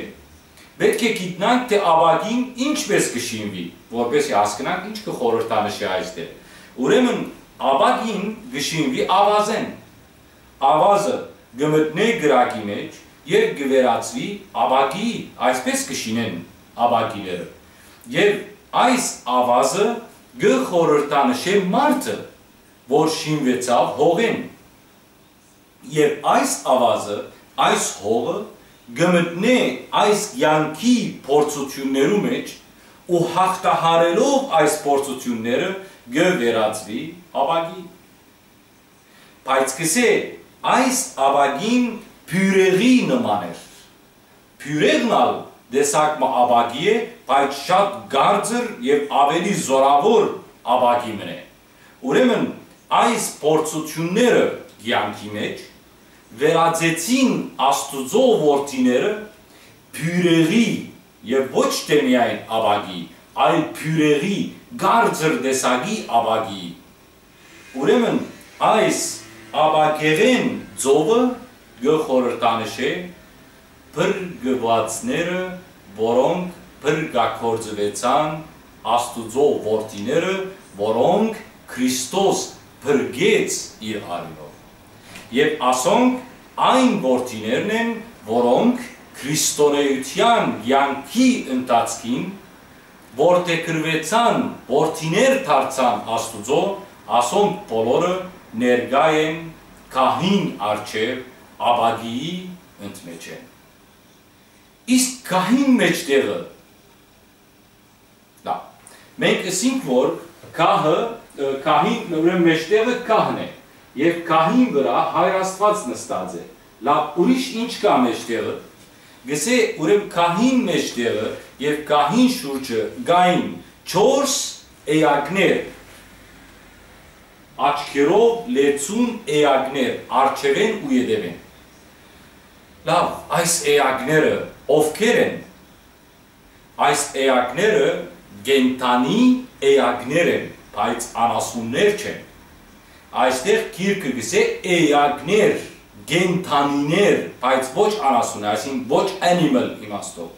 պետք է գիտնանք, թե ապագին ինչպես կշինվի, որպեսզի հասկանանք ինչ կխորհրդանշի այստեղ։ Ուրեմն ապագին կշինվի ավազեն, ավազը գմտնե գրակի մեջ և գվերացվի ապագի, այսպես կշինեն ապագիները։ Եվ այս ավազը գխորհրդանշե մարդը, որ շինվեցավ հողին։ Եվ այս ավազը, այս հողը գմտնե այս կյանքի փորձությունների մեջ ու հաղթահարելով այս փորձությունները գվերածվի ավագի։ Բայց կսե այս ավագին փյուրեղի նման էր։ Փյուրեղն ալ դեսակը ավագի է, բայց շատ գարձր եւ ավելի զորավոր ավագի մնե։ Ուրեմն այս փորձությունները կյանքի մեջ վերածեցին Աստուծո որդիները փյուրեղի եւ ոչ թե միայն ավագի, այլ փյուրեղի գարձր դեսագի ավագի։ Ուրեմն այս ավագերեն ծովը գխորհրդանշե փրկվածները, որոնք փրկակորձվեցան, Աստուծո որդիները, որոնք Քրիստոս փրկեց իր արյունով։ Եվ ասոնք այն որդիներն են, որոնք քրիստոնեության յանքի ընթացքին, որտե կրվեցան, որդիներ դարձան Աստուծո, ասոնք բոլորը ներգա են քահին առջև աբագիի ընդմեջ են։ Իսկ քահին մեջտեղը, դա, մենք ասինք, որ քահը, քահին մեջտեղը քահն է, եւ քահին վրա Հայր Աստված նստած է։ Լավ, ուրիշ ինչ կա մեջտեղը։ Գսե ուրեմն քահին մեջտեղը եւ քահին շուրջը գային չորս էակներ, աչքերով լեցուն էակներ, արջևեն ու ետևեն։ Լավ, այս էակները ովքեր են։ Այս էակները գենտանի էակներ են, բայց անասուններ չեն։ Այստեղ Գիրքը գսե էակներ, գենտանիներ, բայց ոչ անասուն, այսինքն ոչ animal իմաստով։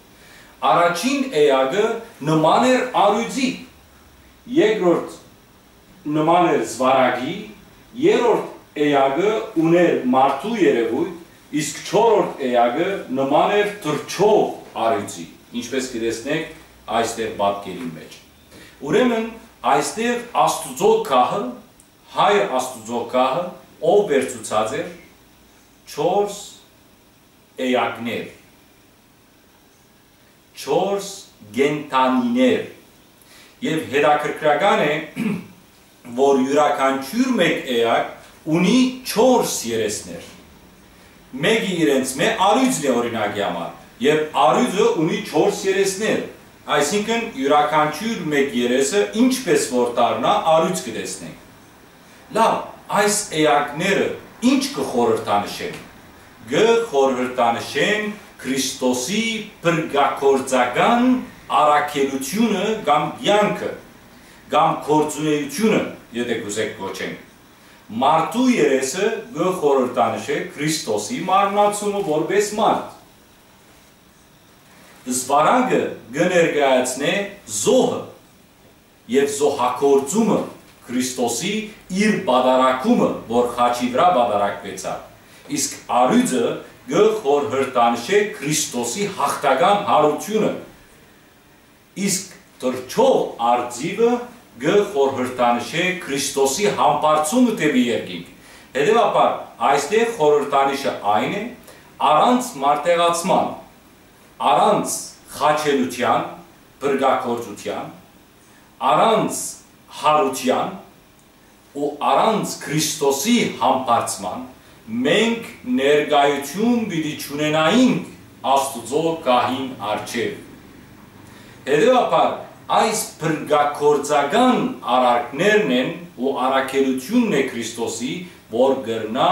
Առաջին էակը նման էր առյուծի, երկրորդ նման էր զվարագի, երրորդ էակը ուներ մարդու երևույթ, իսկ չորրորդ էակը նման էր թռչող առյուծի, ինչպես կտեսնեք այստեղ պատկերի մեջ։ Ուրեմն այստեղ Աստուծո քահը, Հայր Աստուծո քահը, ով վերցուցած էր չորս էակներ, չորս գենտանիներ։ Եվ հետաքրքրական է, որ յուրաքանչյուր մեկ էակ ունի չորս երեսներ։ Մեկը իրենց մե առյուծն է օրինակի համար, եւ առյուծը ունի չորս երեսներ։ Այսինքն յուրաքանչյուր մեկ երեսը ինչպես որ դառնա առյուծ կտեսնենք։ Լավ, այս էակները ինչ կխորհրդանշեն։ Կխորհրդանշեն Քրիստոսի փրկագործական առաքելությունը կամ կյանքը, կամ կործունեությունը, եթե կուզեք կոչենք։ Մարդու երեսը կխորհրդանշե Քրիստոսի մարմնացումը որպես մարդ։ Զվարանգը կներկայացնե զոհը եւ զոհակործումը, Քրիստոսի իր բադարակումը, որ խաչի վրա բադարակվեցավ։ Իսկ առյուծը կխորհրդանշե Քրիստոսի հաղթական հարությունը։ Իսկ թռչող արծիվը կխորհրդանշե Քրիստոսի համբարձումը դեպի երկինք։ Հետևաբար, այստեղ խորհրդանիշը այն է, առանց մարտեղացման, առանց խաչելության, փրկագործության, առանց հարության ու առանց Քրիստոսի համբարձման մենք ներկայություն պիտի չունենայինք Աստուծո քահին առջև։ Հետևաբար, այս փրկագործական արարքներն են ու առաքելությունն է Քրիստոսի, որ գրնա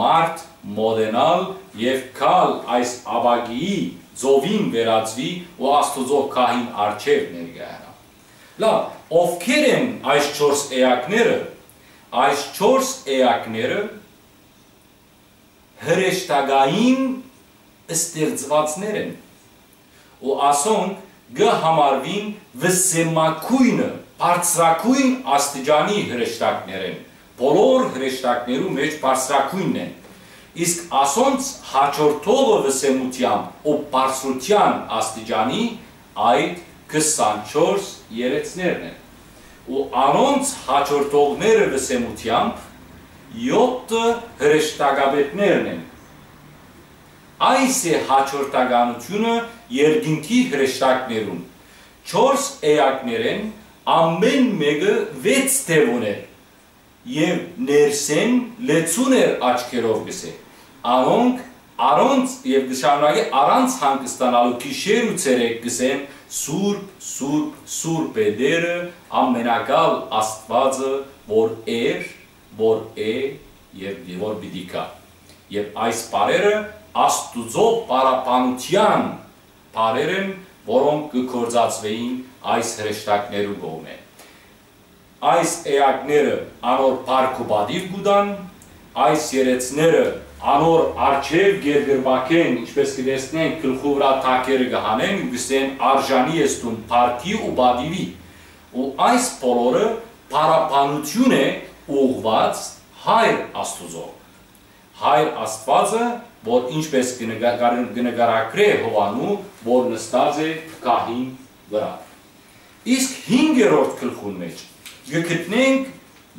մարդ մոդենալ եւ քալ այս աբագիի ծովին վերածվի ու Աստուծո քահին առջև ներկայանա։ Լավ, ովքեր են այս չորս էակները, այս չորս էակները հրեշտակային ստեղծվածներ են, ու ասոնք գհամարվին վսեմակույնը, բարձրակույն աստիճանի հրեշտակներ են, բոլոր հրեշտակներու մեջ բարձրակույնն են, իսկ ասոնց հաջորդողը վսեմության ու բարձրության աստիճանի այդ քսանչորս երեցներն են ու անոնց հաջորդողները վսեմությամբ յոթը հրեշտակաբետներն են. Այս է հաջորդականությունը երկինքի հրեշտակներուն. Չորս էակներ են, ամեն մեկը վեց թև ուներ եւ ներսեն լեցուն էր աչքերով գսե. Անոնք առանց եւ դժանագի առանց հանգստանալու գիշեր ու ցերեկ գսեն Սուրբ, Սուրբ, Սուրբ է Տերը, ամենակալ Աստվածը, որ էր, որ է եւ որ պիտի կա. Եվ այս բառերը Աստուծո պարապանության բառեր են, որոնք կգործածվեին այս հրեշտակներու գոմե. Այս էակները անոր պարք ու բադիվ գուդան, այս երեցները անոր արջև գերգրվակեն, ինչպես կտեսնեն գլխու վրա թակերը գհանեն, գսեն արժանի եստուն պարքի ու բադիվի. Ու այս բոլորը պարապանություն է ուղված Հայր Աստուծո. Հայր Աստվածը, որ ինչպես կնկարագրե Հովանու, որ նստած է կահին վրա. Իսկ հինգերորդ գլխուն մեջ գտնենք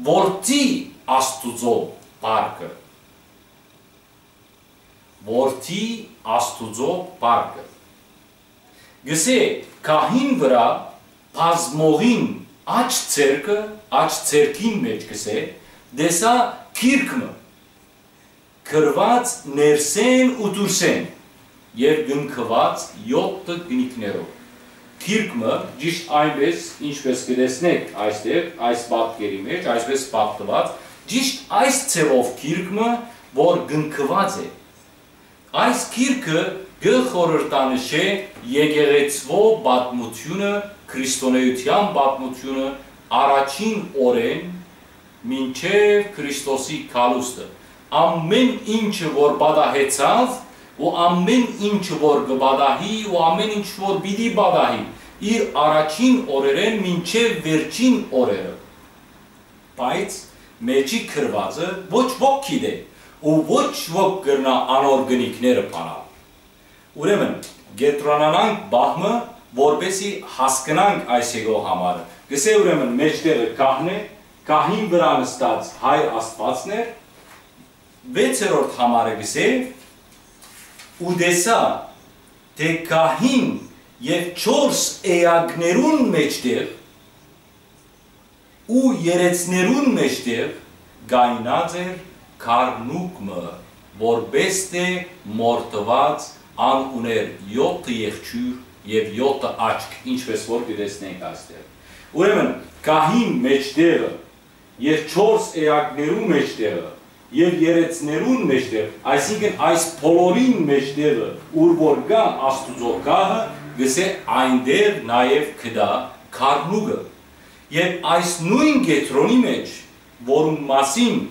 որդի Աստուծո պարքը. Որդի Աստուծո պարքը. Գսե կահին վրա բազմողին աչ ցերկը, աչ ցերկին մեջ գսե, դեսա քիրկմը, քրված ներսեն ու դուրսեն եւ գնքված յոթ գնիկներով. Քիրկմը ճիշտ այնպես ինչպես գտեսնեք այստեղ այս պատկերի մեջ այսպես պատված ճիշտ այս ցևով քիրկմը որ գնկված է այս քիրկը գխորհրդանշե եկեղեցվո պատմությունը քրիստոնեության պատմությունը առաջին օրեն մինչև Քրիստոսի քալուստը ամեն ինչը որ պատահեցավ ու ամեն ինչ որ գբադահի ու ամեն ինչ որ պիտի բադահի իր առաջին օրերեն մինչև վերջին օրերը բայց մեջի քրվածը ոչ ոք գիտե ու ոչ ոք գրնա անոր գնիկները փանալ ուրեմն գետրոնանանք բահմը որպեսի հասկնանք այս եկող համարը գսե ուրեմն մեջտեղը կահն է կահին վրա նստած Հայր Աստվածներ վեցերորդ համարը գսե ու դեսա, թե կահին և չորս էակներուն մեջտեղ ու երեցներուն մեջտեղ գայնած էր քառնուկը, որպես թե մորթված ան ուներ յոթ եղջյուր և յոթ աչք, ինչպես որ գտեսնենք այստեղ։ Ուրեմն կահին մեջտեղը և չորս էակներու մեջտեղը Եվ երեցներուն մեջտեղ, այսինքն այս բոլորին մեջտեղը, ուր որ գա Աստուծո գահը, գսե այնտեղ նաև կդա քառնուկը։ Եվ այս նույն գետրոնի մեջ, որում մասին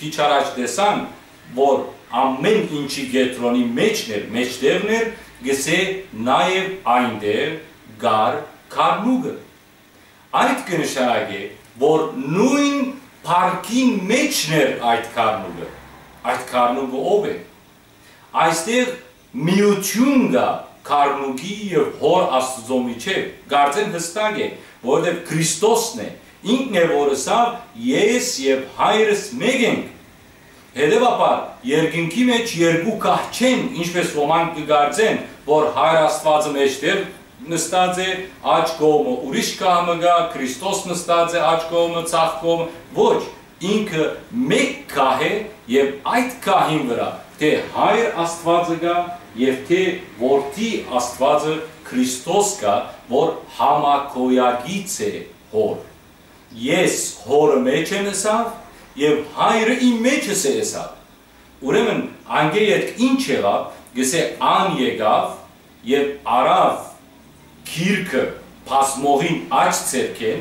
քիչ առաջ տեսան, որ ամեն ինչի գետրոնի մեջն էր, մեջտեղն էր, գսե նաև այնտեղ գար քառնուկը։ Այդ կնշանակե, որ նույն Պարքին մեջն էր այդ քառնուկը, այդ քառնուկը ով է, այստեղ միություն գա քառնուկի և Հոր Աստուծո միջև, կարծեմ հստակ է, որովհետև Քրիստոսն է, ինքն է որ ասավ, ես և Հայրս մեկ ենք, հետևաբար երկինքի մեջ երկու կահ չեն, ինչպես ոմանք կկարծեն, որ Հայր Աստվածը մեջտեղ նստած է, աջ կողմը ուրիշ կողմը գա, Քրիստոս նստած է, աջ կողմը, ցախ կողմը, ոչ, ինքը մեկ կահ է եւ այդ կահին վրա, թե Հայր Աստվածը գա եւ թե Որդի Աստվածը Քրիստոս գա, որ համակոյակից է Հոր։ Ես Հորը մեջ եմ եսավ եւ Հայրը իմ մեջս է եսավ։ Ուրեմն անգեյդ ինչ եղավ, գսե ան եկավ եւ արավ Քիրկը բազմողին աչ ցերկեն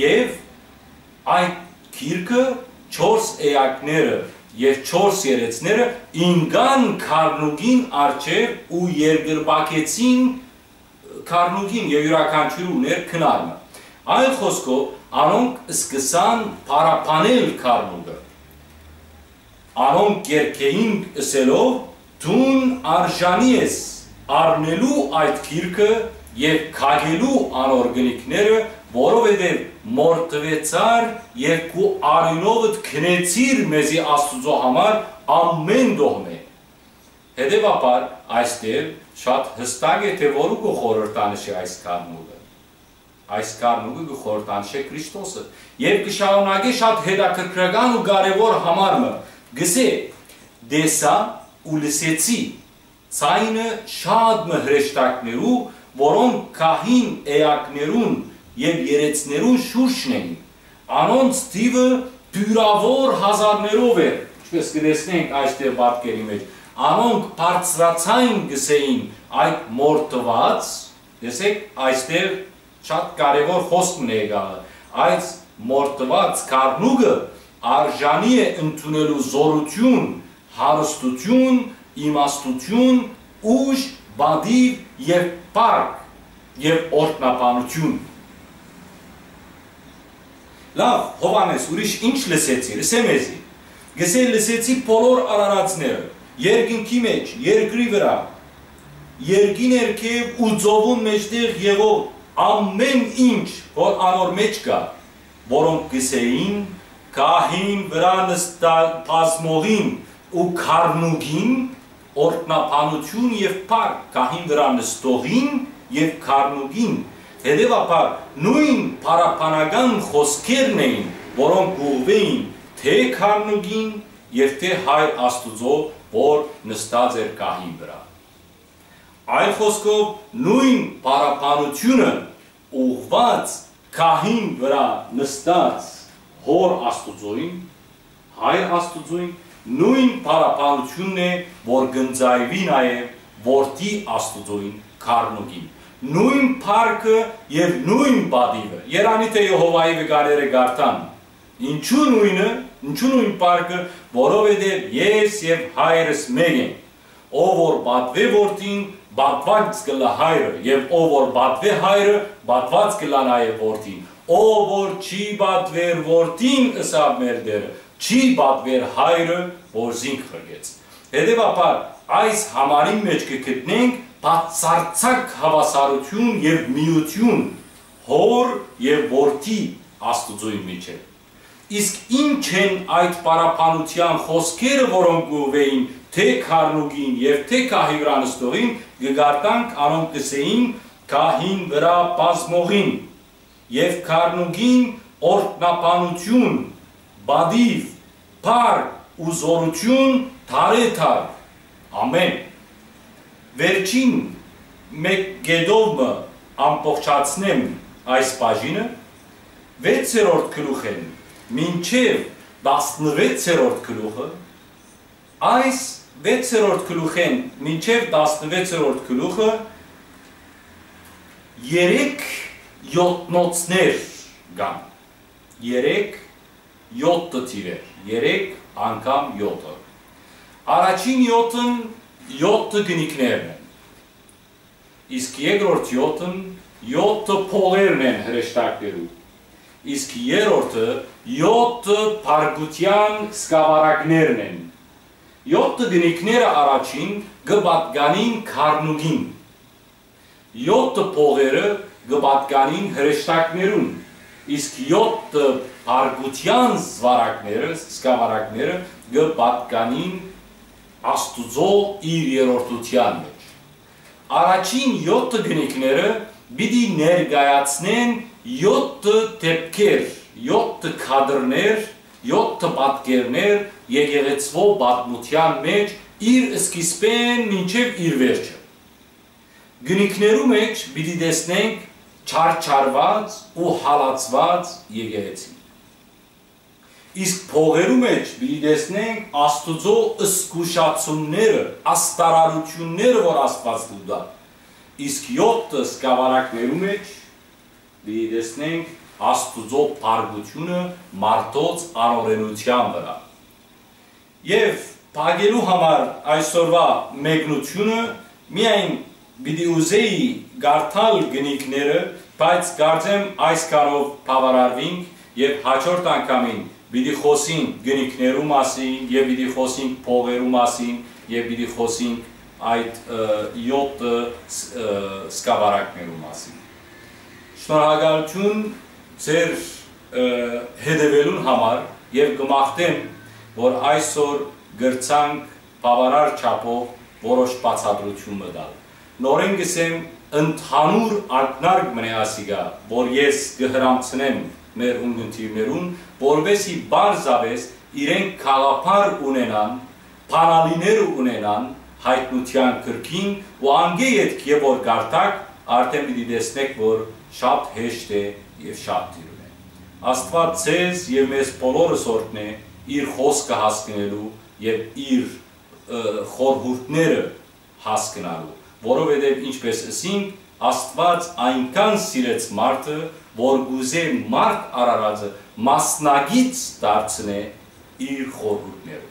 եւ այդ քիրկը չորս էակները եւ չորս երեցները ինգան քառնուկին արջեր ու երգրբակեցին քառնուկին եւ յուրաքանչյուր ուներ քնարը այլ խոսքով անոնք սկսան պարապանել քառնուկը անոնք երգեին ասելով դուն արժանի ես Արնելու այդ քիրկը Եվ քագելու անօրգանիկները, որովհետև մորթվեցար երկու արյունովդ քնեցիր մեզի Աստուծո համար ամեն դողմե։ Հետևաբար այստեղ շատ հստակ է, թե որու կխորհրդանշի այս կարմուկը։ Այս կարմուկը կխորհրդանշի Քրիստոսը։ Եվ կշարունակի շատ հետաքրքրական ու կարևոր համարը։ Գսե դեսա ու լսեցի ցայնը շատ մհրեշտակներու, որոնք քահին էակներուն եւ երեցներուն շուրջն էին, անոնց տիվը դյուրավոր հազարներով էր, ինչպես կտեսնենք այստեղ պատկերի մեջ, անոնք բարձրացային գսեին այդ մորթված, տեսեք այստեղ շատ կարևոր խոսքն է եղել, այս մորթված կարմուկը արժանի է ընդունելու զորություն, հարստություն, իմաստություն, ուժ, բադիվ և պարկ և օրհնապանություն։ Լավ, Հովհաննես, ուրիշ ինչ լսեցի, լսե մեզի։ Գսե լսեցի բոլոր արարածները, երկինքի մեջ, երկրի վրա, երկին ներքև ու ծովուն մեջտեղ եղող ամեն ինչ, որ անոր մեջ կա, որոնք գսեին քահին վրա նստած բազմողին ու քարնուկին օրտնապանություն և պարկ կահին վրա նստողին և քարնուկին, հետևաբար նույն պարապանական խոսքերն էին, որոնք ուղղվեին թե քարնուկին և թե հայր Աստուծո, որ նստած էր կահին վրա։ Այլ խոսքով նույն պարապանությունը ուղղված կահին վրա նստած հոր Աստուծոյին, հայր Աստուծոյին, նույն պարապանությունն է, որ գնձայվի նաև որդի Աստուծոյին քարնուկին, նույն փառքը և նույն բադիվը, երանի թե Եհովայի վկաները գարտան, ինչու նույնը, ինչու նույն փառքը, որովհետև ես և հայրս մեկ ենք, ով որ բատվե որդին, բատված կլա հայրը, և ով որ բատվե հայրը, բատված կլա նաև որդին, ով որ չի բատվեր որդին ըսավ մեր դերը, չի պատվեր հայրը, որ զինք խրգեց։ Հետևաբար, այս համարին մեջ կգտնենք բացարձակ հավասարություն և միություն հոր և որդի Աստուծոյի միջև։ Իսկ ինչ են այդ պարապանության խոսքերը, որոնք գովեին թե քարնուկին և թե քահի վրա նստողին, գգարտանք անոնք կսեին քահին վրա բազմողին և քարնուկին օրհնապանություն, բադիվ, պարկ ու զորություն թարեթար, ամեն։ Վերջին մեկ գեդովը ամբողջացնեմ այս բաժինը, վեցերորդ գլուխեն, մինչև տասնվեցերորդ գլուխը, այս վեցերորդ գլուխեն, մինչև տասնվեցերորդ գլուխը, երեք յոթնոցներ կան, երեք յոթը թիրեր, երեք անգամ յոթը։ Առաջին յոթն յոթը գնիկներն են, իսկ երկրորդ յոթն յոթը փողերն են հրեշտակներու, իսկ երրորդը յոթը փարգության սկավառակներն են։ Յոթը գնիկները առաջին կպատկանին քարնուկին, յոթը փողերը կպատկանին հրեշտակներուն, իսկ յոթը Արգության զվարակները, սկավարակները գպատկանին Աստուծո իր երորդության մեջ։ Առաջին յոթը գնիկները բիդի ներգայացնեն յոթը տեպքեր, յոթը կադրներ, յոթը պատկերներ եկեղեցվող պատմության մեջ իր սկիզբեն մինչև իր վերջը։ Գնիկներու մեջ բիդի դեսնենք չարչարված ու հալացված եկեղեցին։ Իսկ փողերու մեջ բիդեսնենք Աստուծո սկուշացումները, աստարարությունները, որ Աստված դուդա։ Իսկ յոթը սկավառակներու մեջ բիդեսնենք Աստուծո փարգությունը մարդոց անօրենության վրա։ Եվ փագելու համար այսօրվա մեկնությունը միայն բիդի ուզեի գարթալ գնիկները, բայց կարծեմ այս կարով բավարարվինք և հաջորդ անգամին բիդի խոսին գնիկներու մասին, և բիդի խոսին փողերու մասին, և բիդի խոսին այդ յոթ սկավառակներու մասին։ Շնորհակալություն ձեր հետևելուն համար եւ գմախտեմ, որ այսօր գրցանք բավարար չափով որոշ բացատրություն մտալ։ Նորեն գսեմ ընդհանուր ակնարկ մնացիգա, որ ես կհրամցնեմ մեր ունգընթիրներուն, որովհետեւ բարձավես իրենք կաղապար ունենան, պանալիներ ունենան հայտնության կրքին ու անգեյետ եւ որ գարտակ արդեն պիտի դեսնեք, որ շատ հեշտ է եւ շատ դիրուն է։ Աստված ցեզ եւ մեզ բոլորս օրհնե իր խոսքը հասկնելու եւ իր խորհուրդները հասկնալու, որովհետեւ ինչպես ասինք, Աստված այնքան սիրեց մարդը, որ գուզե մարդ արարածը մասնագից դարձնե իր խորհուրդներով։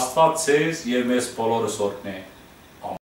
Աստված ցեզ եւ մեզ բոլորս օրհնե